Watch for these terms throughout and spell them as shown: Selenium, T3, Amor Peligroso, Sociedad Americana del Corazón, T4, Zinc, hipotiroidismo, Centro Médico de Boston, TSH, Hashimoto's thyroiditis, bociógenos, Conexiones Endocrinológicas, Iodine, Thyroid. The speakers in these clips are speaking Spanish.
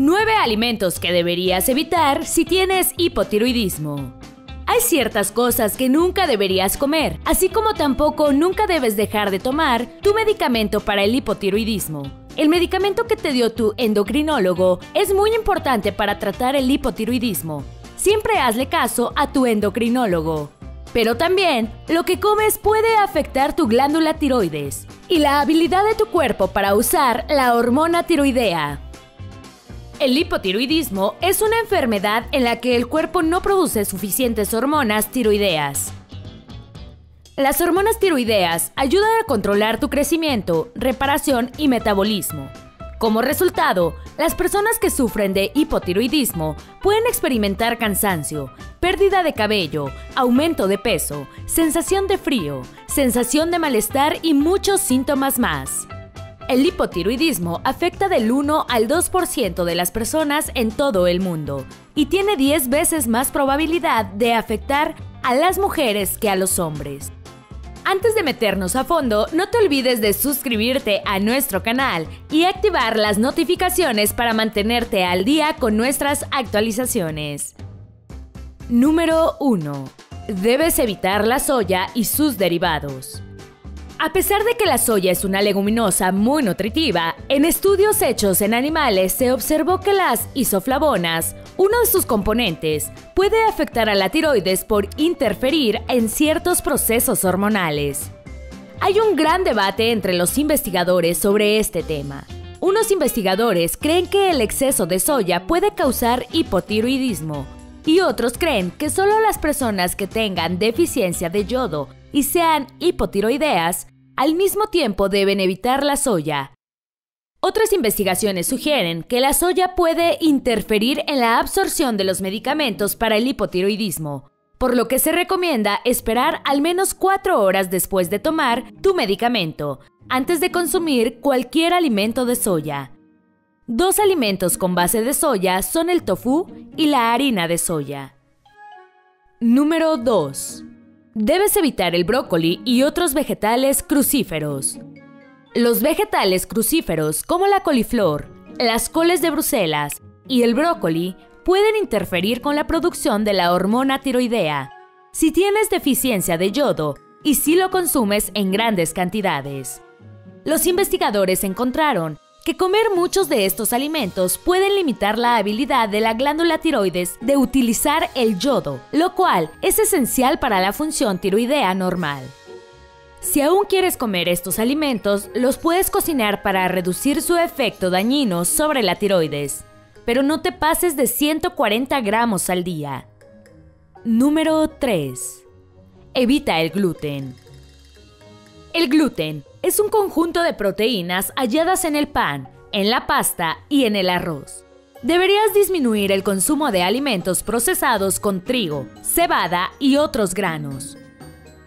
9 alimentos que deberías evitar si tienes hipotiroidismo. Hay ciertas cosas que nunca deberías comer, así como tampoco nunca debes dejar de tomar tu medicamento para el hipotiroidismo. El medicamento que te dio tu endocrinólogo es muy importante para tratar el hipotiroidismo. Siempre hazle caso a tu endocrinólogo. Pero también, lo que comes puede afectar tu glándula tiroides y la habilidad de tu cuerpo para usar la hormona tiroidea. El hipotiroidismo es una enfermedad en la que el cuerpo no produce suficientes hormonas tiroideas. Las hormonas tiroideas ayudan a controlar tu crecimiento, reparación y metabolismo. Como resultado, las personas que sufren de hipotiroidismo pueden experimentar cansancio, pérdida de cabello, aumento de peso, sensación de frío, sensación de malestar y muchos síntomas más. El hipotiroidismo afecta del 1 al 2% de las personas en todo el mundo y tiene 10 veces más probabilidad de afectar a las mujeres que a los hombres. Antes de meternos a fondo, no te olvides de suscribirte a nuestro canal y activar las notificaciones para mantenerte al día con nuestras actualizaciones. Número 1. Debes evitar la soya y sus derivados. A pesar de que la soya es una leguminosa muy nutritiva, en estudios hechos en animales se observó que las isoflavonas, uno de sus componentes, puede afectar a la tiroides por interferir en ciertos procesos hormonales. Hay un gran debate entre los investigadores sobre este tema. Unos investigadores creen que el exceso de soya puede causar hipotiroidismo y otros creen que solo las personas que tengan deficiencia de yodo y sean hipotiroideas, al mismo tiempo deben evitar la soya. Otras investigaciones sugieren que la soya puede interferir en la absorción de los medicamentos para el hipotiroidismo, por lo que se recomienda esperar al menos 4 horas después de tomar tu medicamento, antes de consumir cualquier alimento de soya. 2 alimentos con base de soya son el tofu y la harina de soya. Número 2. Debes evitar el brócoli y otros vegetales crucíferos. Los vegetales crucíferos como la coliflor, las coles de Bruselas y el brócoli pueden interferir con la producción de la hormona tiroidea, si tienes deficiencia de yodo y si lo consumes en grandes cantidades. Los investigadores encontraron que comer muchos de estos alimentos pueden limitar la habilidad de la glándula tiroides de utilizar el yodo, lo cual es esencial para la función tiroidea normal. Si aún quieres comer estos alimentos, los puedes cocinar para reducir su efecto dañino sobre la tiroides, pero no te pases de 140 gramos al día. Número 3. Evita el gluten. El gluten es un conjunto de proteínas halladas en el pan, en la pasta y en el arroz. Deberías disminuir el consumo de alimentos procesados con trigo, cebada y otros granos.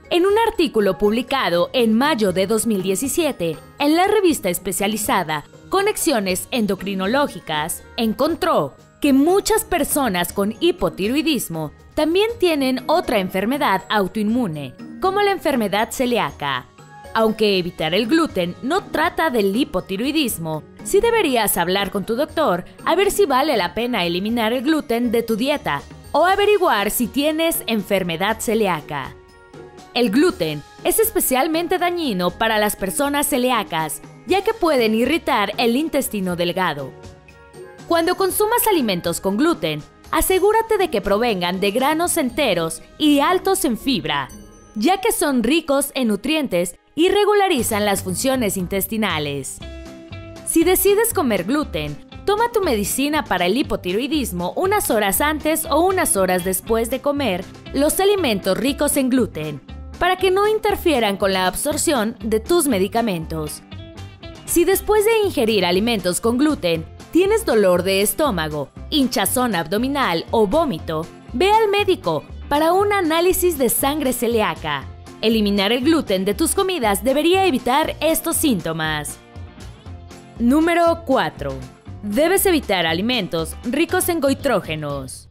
En un artículo publicado en mayo de 2017 en la revista especializada Conexiones Endocrinológicas, encontró que muchas personas con hipotiroidismo también tienen otra enfermedad autoinmune, como la enfermedad celíaca. Aunque evitar el gluten no trata del hipotiroidismo, sí deberías hablar con tu doctor a ver si vale la pena eliminar el gluten de tu dieta o averiguar si tienes enfermedad celíaca. El gluten es especialmente dañino para las personas celíacas, ya que pueden irritar el intestino delgado. Cuando consumas alimentos con gluten, asegúrate de que provengan de granos enteros y altos en fibra, ya que son ricos en nutrientes y regularizan las funciones intestinales. Si decides comer gluten, toma tu medicina para el hipotiroidismo unas horas antes o unas horas después de comer los alimentos ricos en gluten, para que no interfieran con la absorción de tus medicamentos. Si después de ingerir alimentos con gluten tienes dolor de estómago, hinchazón abdominal o vómito, ve al médico para un análisis de sangre celíaca. Eliminar el gluten de tus comidas debería evitar estos síntomas. Número 4. Debes evitar alimentos ricos en goitrógenos.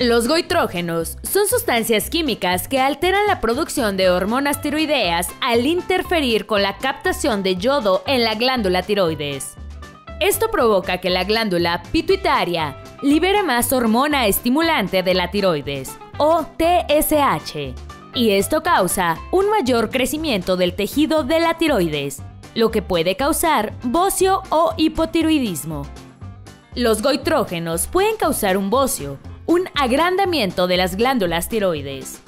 Los goitrógenos son sustancias químicas que alteran la producción de hormonas tiroideas al interferir con la captación de yodo en la glándula tiroides. Esto provoca que la glándula pituitaria libere más hormona estimulante de la tiroides, o TSH, y esto causa un mayor crecimiento del tejido de la tiroides, lo que puede causar bocio o hipotiroidismo. Los goitrógenos pueden causar un bocio, un agrandamiento de las glándulas tiroides.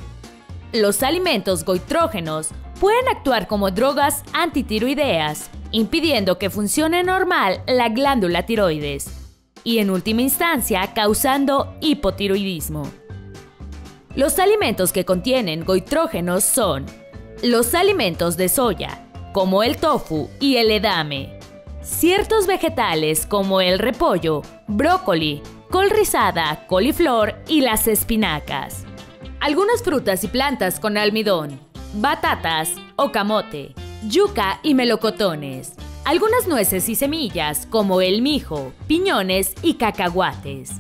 Los alimentos goitrógenos pueden actuar como drogas antitiroideas, impidiendo que funcione normal la glándula tiroides y, en última instancia, causando hipotiroidismo. Los alimentos que contienen goitrógenos son los alimentos de soya, como el tofu y el edame, ciertos vegetales como el repollo, brócoli, col rizada, coliflor y las espinacas, algunas frutas y plantas con almidón, batatas o camote, yuca y melocotones, algunas nueces y semillas como el mijo, piñones y cacahuates.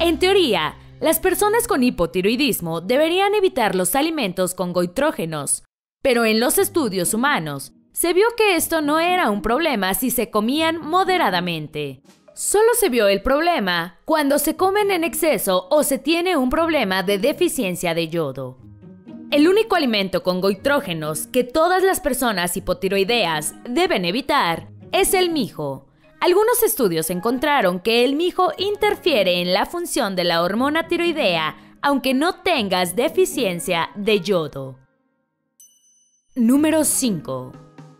En teoría, las personas con hipotiroidismo deberían evitar los alimentos con goitrógenos, pero en los estudios humanos se vio que esto no era un problema si se comían moderadamente. Solo se vio el problema cuando se comen en exceso o se tiene un problema de deficiencia de yodo. El único alimento con goitrógenos que todas las personas hipotiroideas deben evitar es el mijo. Algunos estudios encontraron que el mijo interfiere en la función de la hormona tiroidea, aunque no tengas deficiencia de yodo. Número 5.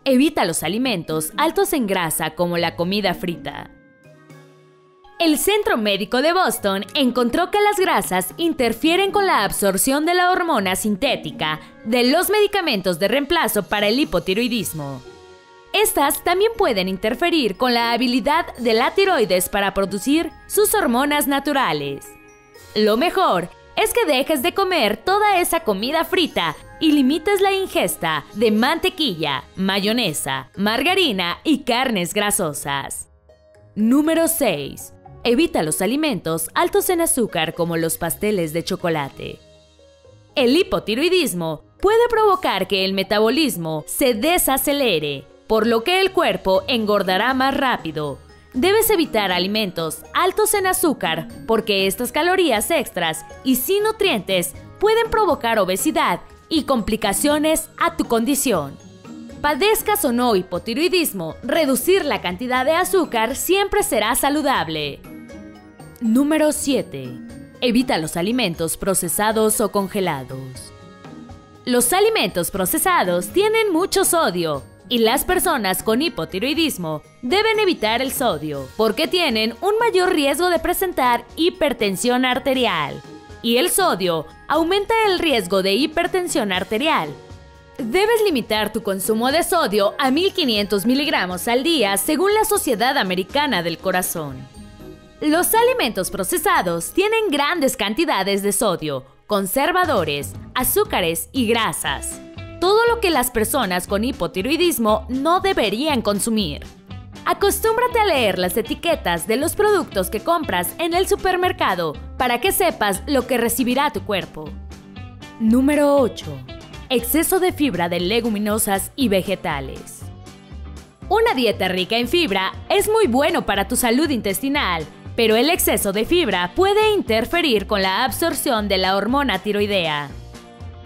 Evita los alimentos altos en grasa como la comida frita. El Centro Médico de Boston encontró que las grasas interfieren con la absorción de la hormona sintética de los medicamentos de reemplazo para el hipotiroidismo. Estas también pueden interferir con la habilidad de la tiroides para producir sus hormonas naturales. Lo mejor es que dejes de comer toda esa comida frita y limites la ingesta de mantequilla, mayonesa, margarina y carnes grasosas. Número 6. Evita los alimentos altos en azúcar como los pasteles de chocolate. El hipotiroidismo puede provocar que el metabolismo se desacelere, por lo que el cuerpo engordará más rápido. Debes evitar alimentos altos en azúcar porque estas calorías extras y sin nutrientes pueden provocar obesidad y complicaciones a tu condición. Padezcas o no hipotiroidismo, reducir la cantidad de azúcar siempre será saludable. Número 7. Evita los alimentos procesados o congelados. Los alimentos procesados tienen mucho sodio y las personas con hipotiroidismo deben evitar el sodio porque tienen un mayor riesgo de presentar hipertensión arterial y el sodio aumenta el riesgo de hipertensión arterial. Debes limitar tu consumo de sodio a 1500 miligramos al día según la Sociedad Americana del Corazón. Los alimentos procesados tienen grandes cantidades de sodio, conservadores, azúcares y grasas, todo lo que las personas con hipotiroidismo no deberían consumir. Acostúmbrate a leer las etiquetas de los productos que compras en el supermercado para que sepas lo que recibirá tu cuerpo. Número 8. Exceso de fibra de leguminosas y vegetales. Una dieta rica en fibra es muy bueno para tu salud intestinal, pero el exceso de fibra puede interferir con la absorción de la hormona tiroidea.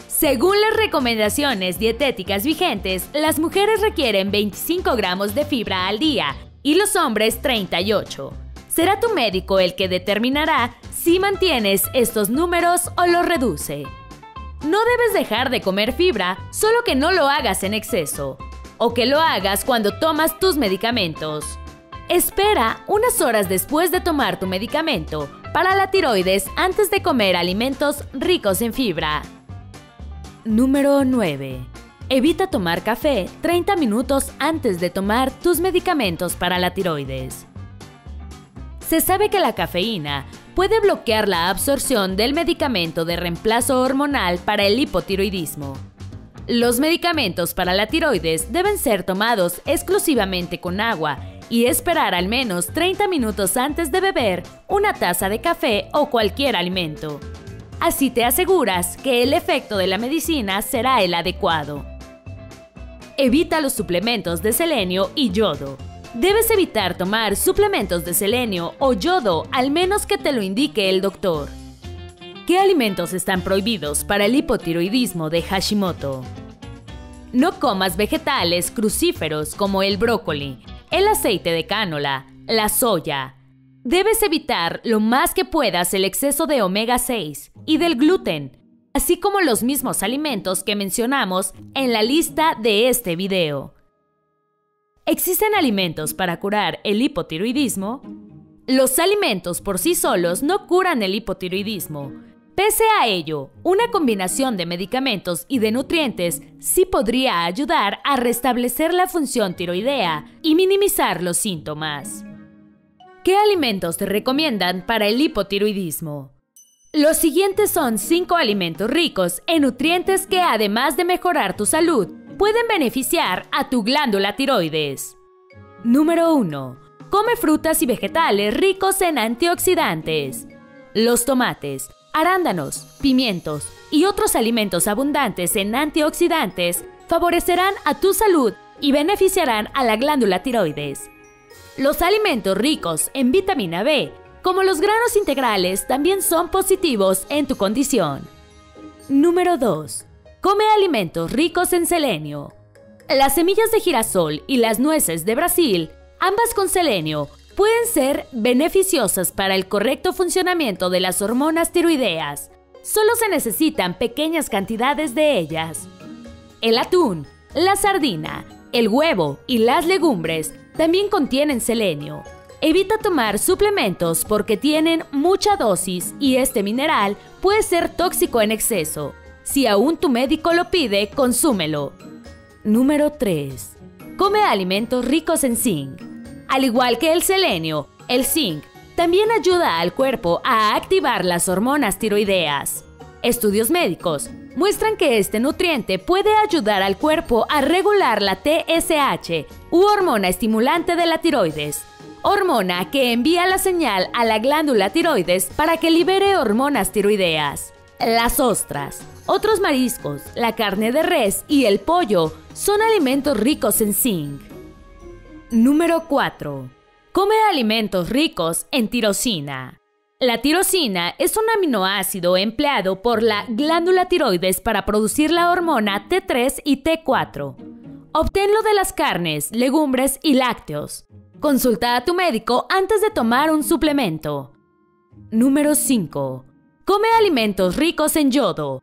Según las recomendaciones dietéticas vigentes, las mujeres requieren 25 gramos de fibra al día y los hombres 38. Será tu médico el que determinará si mantienes estos números o los reduce. No debes dejar de comer fibra, solo que no lo hagas en exceso, o que lo hagas cuando tomas tus medicamentos. Espera unas horas después de tomar tu medicamento para la tiroides antes de comer alimentos ricos en fibra. Número 9. Evita tomar café 30 minutos antes de tomar tus medicamentos para la tiroides. Se sabe que la cafeína puede bloquear la absorción del medicamento de reemplazo hormonal para el hipotiroidismo. Los medicamentos para la tiroides deben ser tomados exclusivamente con agua y esperar al menos 30 minutos antes de beber una taza de café o cualquier alimento. Así te aseguras que el efecto de la medicina será el adecuado. Evita los suplementos de selenio y yodo, Debes evitar tomar suplementos de selenio o yodo al menos que te lo indique el doctor. ¿Qué alimentos están prohibidos para el hipotiroidismo de Hashimoto? No comas vegetales crucíferos como el brócoli, el aceite de cánola, la soya. Debes evitar lo más que puedas el exceso de omega 6 y del gluten, así como los mismos alimentos que mencionamos en la lista de este video. ¿Existen alimentos para curar el hipotiroidismo? Los alimentos por sí solos no curan el hipotiroidismo. Pese a ello, una combinación de medicamentos y de nutrientes sí podría ayudar a restablecer la función tiroidea y minimizar los síntomas. ¿Qué alimentos te recomiendan para el hipotiroidismo? Los siguientes son 5 alimentos ricos en nutrientes que, además de mejorar tu salud, pueden beneficiar a tu glándula tiroides. Número 1. Come frutas y vegetales ricos en antioxidantes. Los tomates, arándanos, pimientos y otros alimentos abundantes en antioxidantes favorecerán a tu salud y beneficiarán a la glándula tiroides. Los alimentos ricos en vitamina B, como los granos integrales, también son positivos en tu condición. Número 2. Come alimentos ricos en selenio. Las semillas de girasol y las nueces de Brasil, ambas con selenio, pueden ser beneficiosas para el correcto funcionamiento de las hormonas tiroideas. Solo se necesitan pequeñas cantidades de ellas. El atún, la sardina, el huevo y las legumbres también contienen selenio. Evita tomar suplementos porque tienen mucha dosis y este mineral puede ser tóxico en exceso. Si aún tu médico lo pide, consúmelo. Número 3. Come alimentos ricos en zinc. Al igual que el selenio, el zinc también ayuda al cuerpo a activar las hormonas tiroideas. Estudios médicos muestran que este nutriente puede ayudar al cuerpo a regular la TSH, u hormona estimulante de la tiroides, hormona que envía la señal a la glándula tiroides para que libere hormonas tiroideas. Las ostras, otros mariscos, la carne de res y el pollo son alimentos ricos en zinc. Número 4. Come alimentos ricos en tirosina. La tirosina es un aminoácido empleado por la glándula tiroides para producir la hormona T3 y T4. Obténlo de las carnes, legumbres y lácteos. Consulta a tu médico antes de tomar un suplemento. Número 5. Come alimentos ricos en yodo.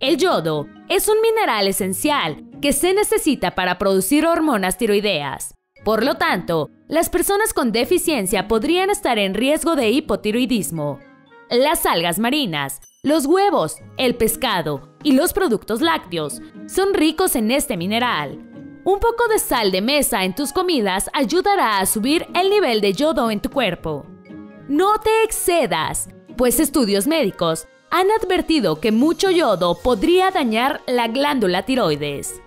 El yodo es un mineral esencial que se necesita para producir hormonas tiroideas. Por lo tanto, las personas con deficiencia podrían estar en riesgo de hipotiroidismo. Las algas marinas, los huevos, el pescado y los productos lácteos son ricos en este mineral. Un poco de sal de mesa en tus comidas ayudará a subir el nivel de yodo en tu cuerpo. No te excedas, pues estudios médicos han advertido que mucho yodo podría dañar la glándula tiroides.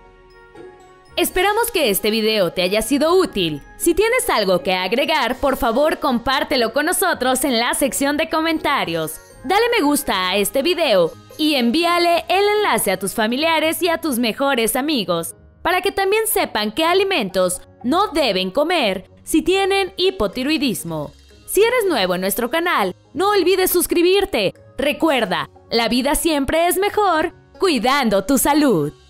Esperamos que este video te haya sido útil. Si tienes algo que agregar, por favor compártelo con nosotros en la sección de comentarios. Dale me gusta a este video y envíale el enlace a tus familiares y a tus mejores amigos, para que también sepan qué alimentos no deben comer si tienen hipotiroidismo. Si eres nuevo en nuestro canal, no olvides suscribirte. Recuerda, la vida siempre es mejor cuidando tu salud.